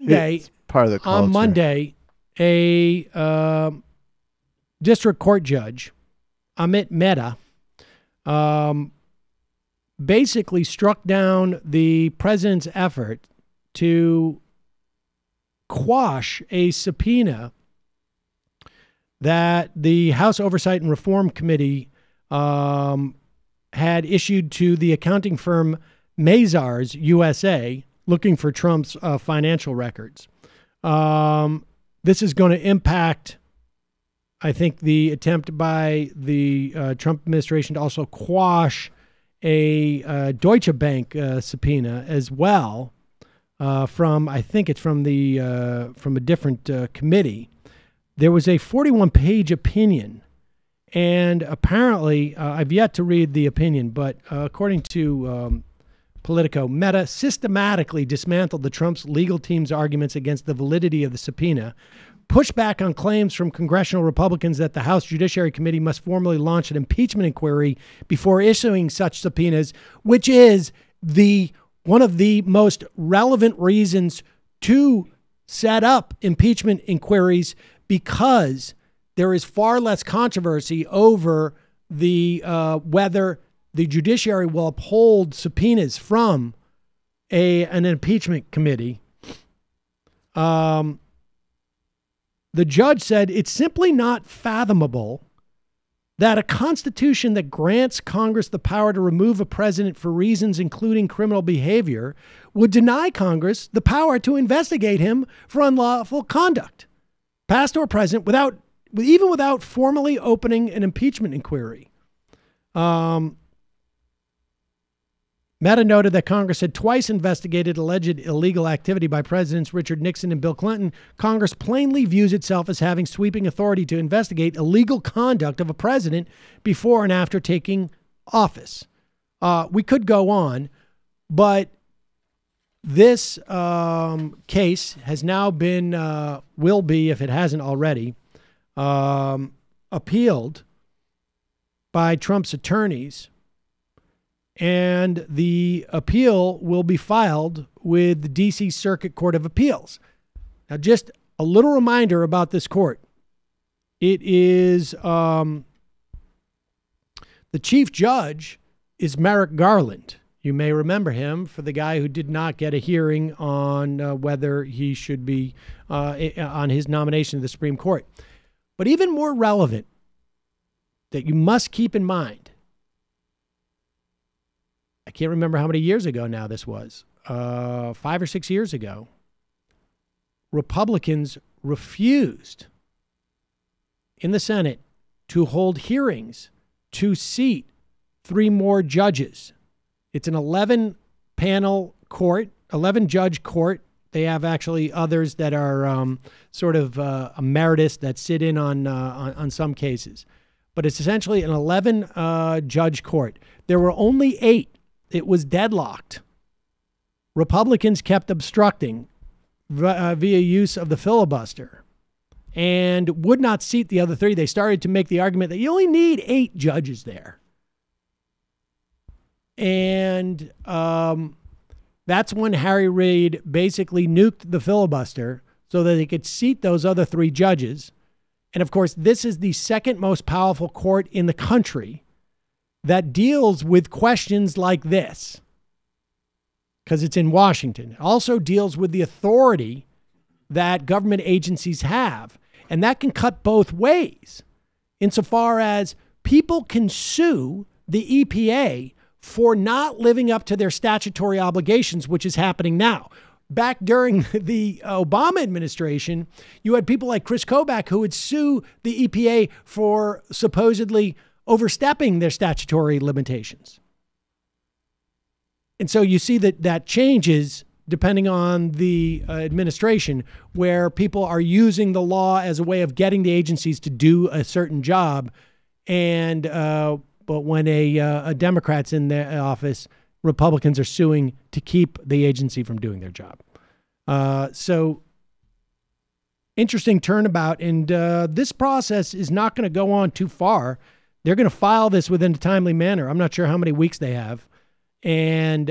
It's part of the culture. On Monday, a district court judge, Amit Mehta, basically struck down the president's effort to quash a subpoena that the House Oversight and Reform Committee had issued to the accounting firm Mazars USA, looking for Trump's financial records. This is going to impact, I think, the attempt by the Trump administration to also quash a Deutsche Bank subpoena as well, from, I think it's from the from a different committee. There was a 41-page opinion, and apparently, I've yet to read the opinion, but according to Politico, Mehta systematically dismantled the Trump's legal team's arguments against the validity of the subpoena, pushed back on claims from congressional Republicans that the House Judiciary Committee must formally launch an impeachment inquiry before issuing such subpoenas, which is the one of the most relevant reasons to set up impeachment inquiries, because there is far less controversy over the whether the judiciary will uphold subpoenas from an impeachment committee. The judge said it's simply not fathomable that a constitution that grants Congress the power to remove a president for reasons including criminal behavior would deny Congress the power to investigate him for unlawful conduct, past or present, even without formally opening an impeachment inquiry. Mehta noted that Congress had twice investigated alleged illegal activity by Presidents Richard Nixon and Bill Clinton. Congress plainly views itself as having sweeping authority to investigate illegal conduct of a president before and after taking office. We could go on, but this case has now been, will be, if it hasn't already, appealed by Trump's attorneys, and the appeal will be filed with the D.C. Circuit Court of Appeals. Now, just a little reminder about this court. It is, the chief judge is Merrick Garland. You may remember him for the guy who did not get a hearing on whether he should be, on his nomination to the Supreme Court. But even more relevant that you must keep in mind, I can't remember how many years ago now this was, 5 or 6 years ago, Republicans refused in the Senate to hold hearings to seat 3 more judges. It's an 11-panel court, 11-judge court. They have actually others that are sort of emeritus that sit in on some cases. But it's essentially an 11-judge court. There were only 8. It was deadlocked. Republicans kept obstructing via use of the filibuster and would not seat the other 3. They started to make the argument that you only need 8 judges there. And that's when Harry Reid basically nuked the filibuster so that he could seat those other 3 judges. And, of course, this is the second most powerful court in the country that deals with questions like this, because it's in Washington. It also deals with the authority that government agencies have, and that can cut both ways insofar as people can sue the EPA for not living up to their statutory obligations, which is happening now. Back during the Obama administration, you had people like Chris Kobach who would sue the EPA for supposedly overstepping their statutory limitations. And so you see that that changes depending on the administration, where people are using the law as a way of getting the agencies to do a certain job. And but when a Democrat's in the office, Republicans are suing to keep the agency from doing their job. So interesting turnabout. And this process is not going to go on too far. They're going to file this within a timely manner. I'm not sure how many weeks they have. and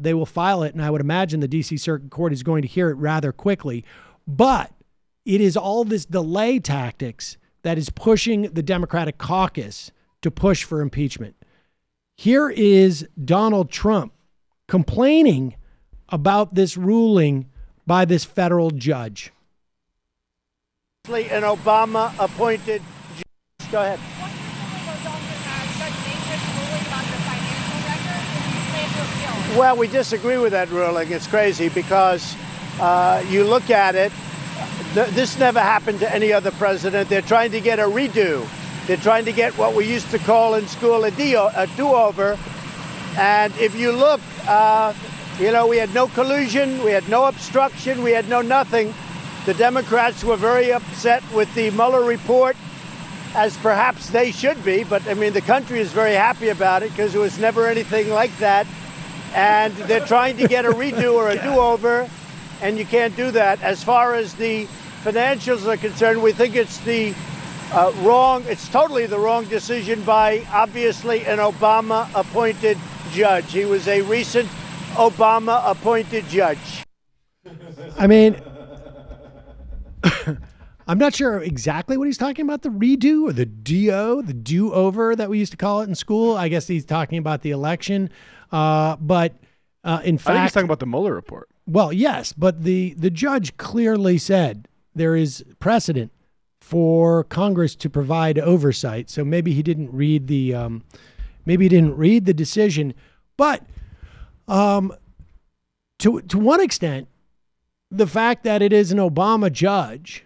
they will file it. And I would imagine the D.C. Circuit Court is going to hear it rather quickly. But it is all this delay tactics that is pushing the Democratic caucus to push for impeachment. Here is Donald Trump complaining about this ruling by this federal judge. An Obama-appointed judge. Go ahead. Well, we disagree with that ruling. It's crazy because you look at it, this never happened to any other president. They're trying to get a redo. They're trying to get what we used to call in school a do-over. And if you look, you know, we had no collusion, we had no obstruction, we had no nothing. The Democrats were very upset with the Mueller report, as perhaps they should be. But, I mean, the country is very happy about it because it was never anything like that. And they're trying to get a redo or a do-over, and you can't do that. As far as the financials are concerned, we think it's the totally the wrong decision by, obviously, an Obama-appointed judge. He was a recent Obama-appointed judge. I mean, I'm not sure exactly what he's talking about, the redo or the do-over that we used to call it in school. I guess he's talking about the election. In fact, I think he's talking about the Mueller report. Well, yes, but the judge clearly said there is precedent for Congress to provide oversight. So maybe he didn't read the, decision, but to one extent, the fact that it is an Obama judge,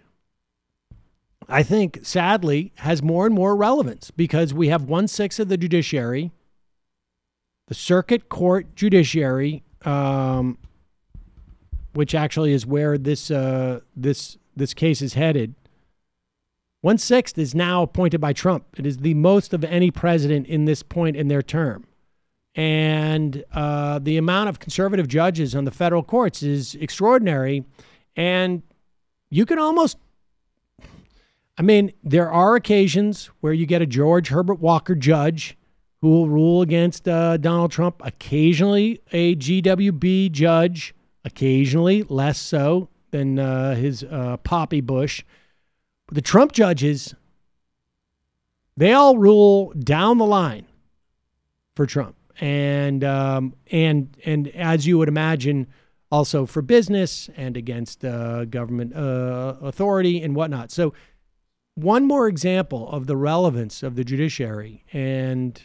I think, sadly, has more and more relevance because we have 1/6 of the judiciary, the circuit court judiciary, which actually is where this this case is headed. 1/6 is now appointed by Trump. It is the most of any president in this point in their term. And the amount of conservative judges on the federal courts is extraordinary. And you can almost, I mean, there are occasions where you get a George Herbert Walker judge who will rule against Donald Trump, occasionally a GWB judge, occasionally less so than his Poppy Bush. But the Trump judges, they all rule down the line for Trump. And as you would imagine, also for business and against government authority and whatnot. So one more example of the relevance of the judiciary. And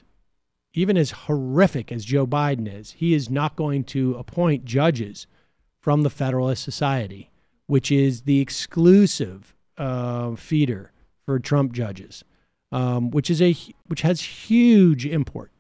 even as horrific as Joe Biden is, he is not going to appoint judges from the Federalist Society, which is the exclusive feeder for Trump judges, which has huge import.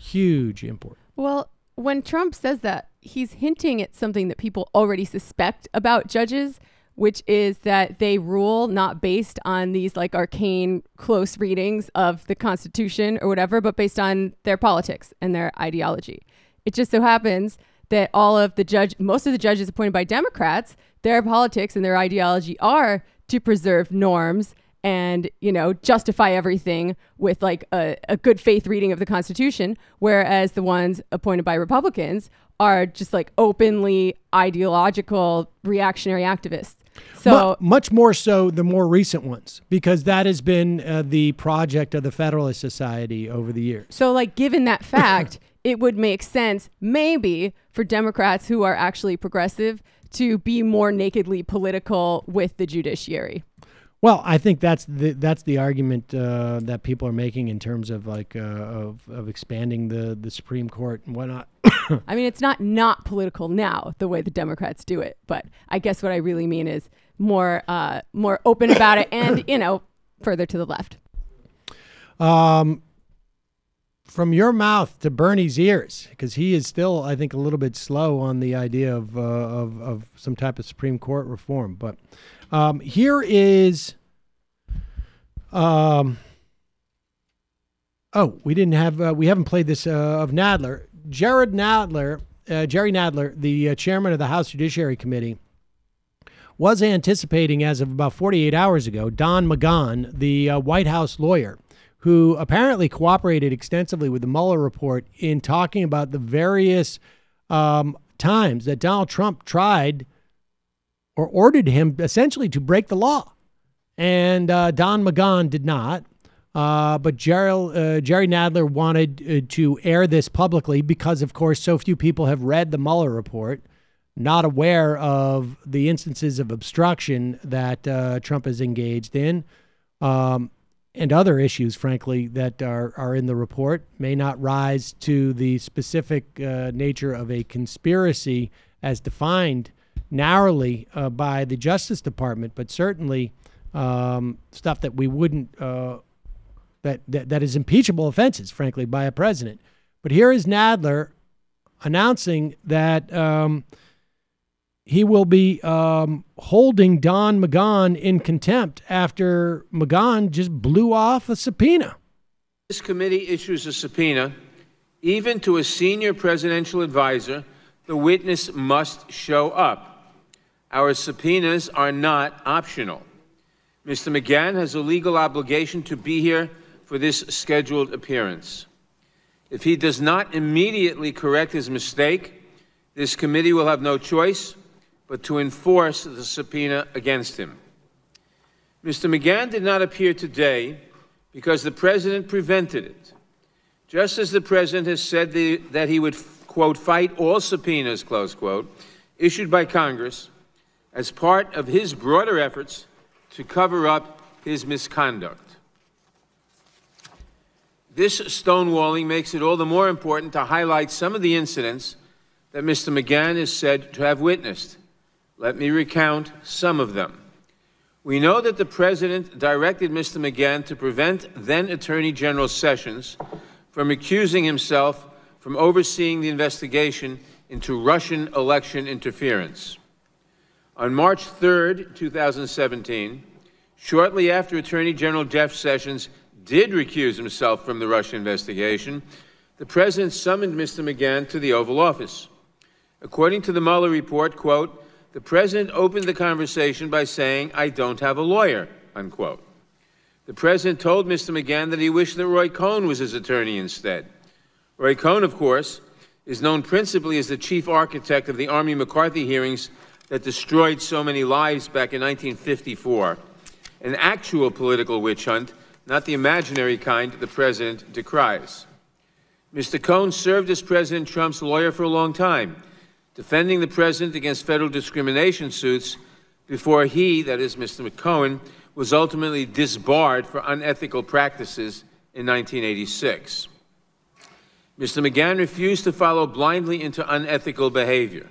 Huge import. Well, when Trump says that, he's hinting at something that people already suspect about judges, which is that they rule not based on these like arcane close readings of the Constitution or whatever, but based on their politics and their ideology. It just so happens that most of the judges appointed by Democrats, their politics and their ideology are to preserve norms and, you know, justify everything with like a good faith reading of the Constitution, whereas the ones appointed by Republicans are just like openly ideological reactionary activists. So much more so the more recent ones, because that has been the project of the Federalist Society over the years. So like given that fact, it would make sense maybe for Democrats who are actually progressive to be more nakedly political with the judiciary. Well, I think that's the argument that people are making in terms of like of expanding the Supreme Court and whatnot. I mean, it's not political now the way the Democrats do it, but I guess what I really mean is more open about it and, you know, further to the left. From your mouth to Bernie's ears, because he is still, I think, a little bit slow on the idea of some type of Supreme Court reform, but. Here is, we haven't played this of Nadler. Jerry Nadler, the chairman of the House Judiciary Committee, was anticipating as of about 48 hours ago, Don McGahn, the White House lawyer who apparently cooperated extensively with the Mueller report in talking about the various times that Donald Trump tried or ordered him essentially to break the law. And Don McGahn did not. But Jerry Nadler wanted to air this publicly because, of course, so few people have read the Mueller report, not aware of the instances of obstruction that Trump is engaged in, and other issues, frankly, that are in the report may not rise to the specific nature of a conspiracy as defined narrowly by the Justice Department, but certainly stuff that we wouldn't that is impeachable offenses, frankly, by a president. But here is Nadler announcing that he will be holding Don McGahn in contempt after McGahn just blew off a subpoena. This committee issues a subpoena even to a senior presidential advisor. The witness must show up. Our subpoenas are not optional. Mr. McGahn has a legal obligation to be here for this scheduled appearance. If he does not immediately correct his mistake, this committee will have no choice but to enforce the subpoena against him. Mr. McGahn did not appear today because the president prevented it. Just as the president has said that he would, quote, fight all subpoenas, close quote, issued by Congress as part of his broader efforts to cover up his misconduct. This stonewalling makes it all the more important to highlight some of the incidents that Mr. McGahn is said to have witnessed. Let me recount some of them. We know that the president directed Mr. McGahn to prevent then Attorney General Sessions from accusing himself from overseeing the investigation into Russian election interference. On March 3rd, 2017, shortly after Attorney General Jeff Sessions did recuse himself from the Russia investigation, the president summoned Mr. McGahn to the Oval Office. According to the Mueller report, quote, the president opened the conversation by saying, I don't have a lawyer, unquote. The president told Mr. McGahn that he wished that Roy Cohn was his attorney instead. Roy Cohn, of course, is known principally as the chief architect of the Army-McCarthy hearings that destroyed so many lives back in 1954, an actual political witch hunt, not the imaginary kind the president decries. Mr. Cohn served as President Trump's lawyer for a long time, defending the president against federal discrimination suits before he, that is Mr. Cohn, was ultimately disbarred for unethical practices in 1986. Mr. McGahn refused to follow blindly into unethical behavior.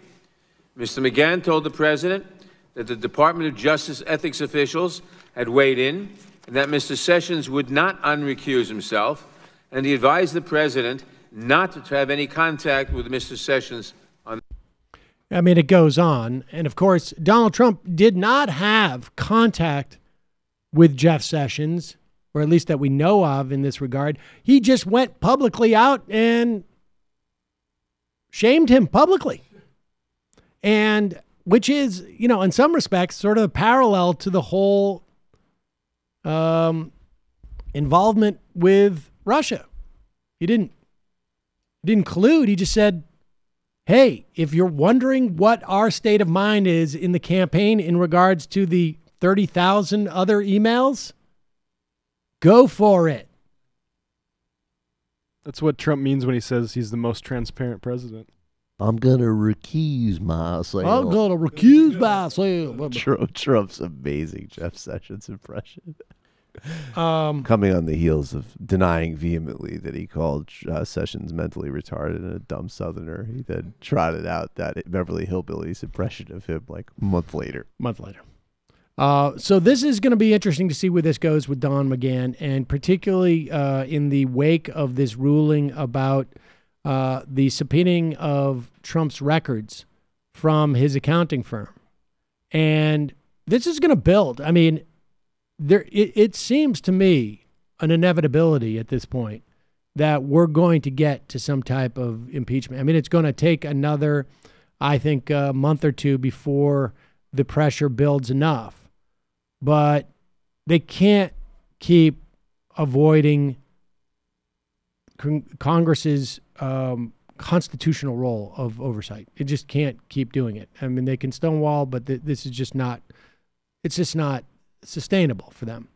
Mr. McGahn told the president that the Department of Justice ethics officials had weighed in and that Mr. Sessions would not unrecuse himself, and he advised the president not to have any contact with Mr. Sessions. I mean, it goes on. And of course, Donald Trump did not have contact with Jeff Sessions, or at least that we know of in this regard. He just went publicly out and shamed him publicly. And which is, you know, in some respects, sort of a parallel to the whole involvement with Russia. He didn't collude. He just said, hey, if you're wondering what our state of mind is in the campaign in regards to the 30,000 other emails, go for it. That's what Trump means when he says he's the most transparent president. I'm going to recuse myself. I'm going to recuse myself. Trump's amazing Jeff Sessions impression. Coming on the heels of denying vehemently that he called Sessions mentally retarded and a dumb Southerner, he then trotted out that Beverly Hillbillies impression of him like a month later. So this is going to be interesting to see where this goes with Don McGahn, and particularly in the wake of this ruling about the subpoenaing of Trump's records from his accounting firm. And this is going to build. I mean, it seems to me an inevitability at this point that we're going to get to some type of impeachment. I mean, it's going to take another, I think, month or two before the pressure builds enough. But they can't keep avoiding Congress's constitutional role of oversight. It just can't keep doing it. I mean, they can stonewall, but this is just not, it's just not sustainable for them.